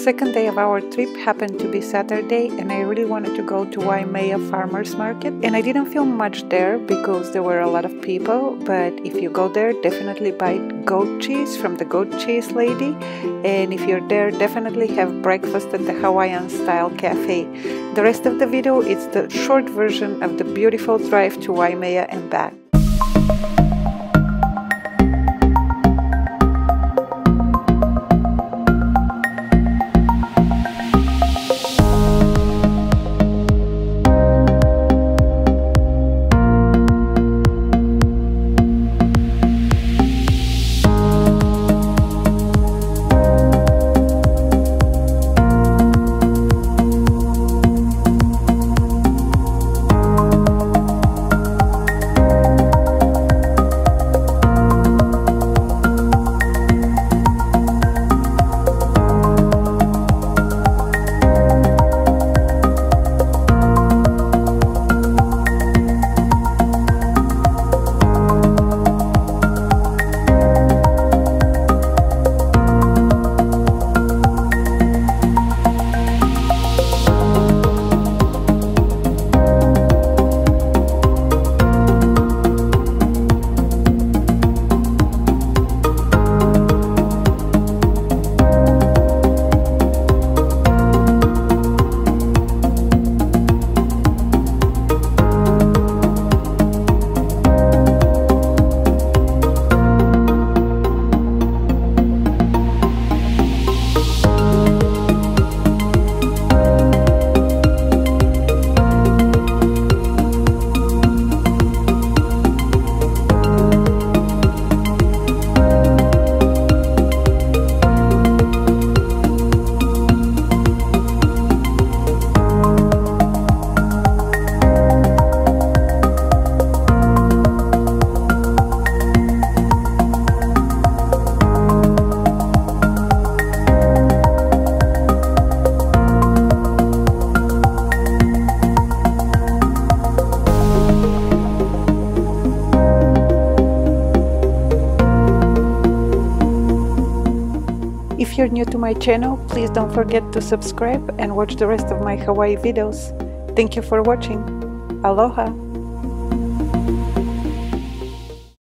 second day of our trip happened to be Saturday, and I really wanted to go to Waimea Farmers Market, and I didn't feel much there because there were a lot of people, but if you go there, definitely buy goat cheese from the goat cheese lady, and if you're there, definitely have breakfast at the Hawaiian Style Cafe. The rest of the video is the short version of the beautiful drive to Waimea and back. If you're new to my channel, please don't forget to subscribe and watch the rest of my Hawaii videos. Thank you for watching. Aloha!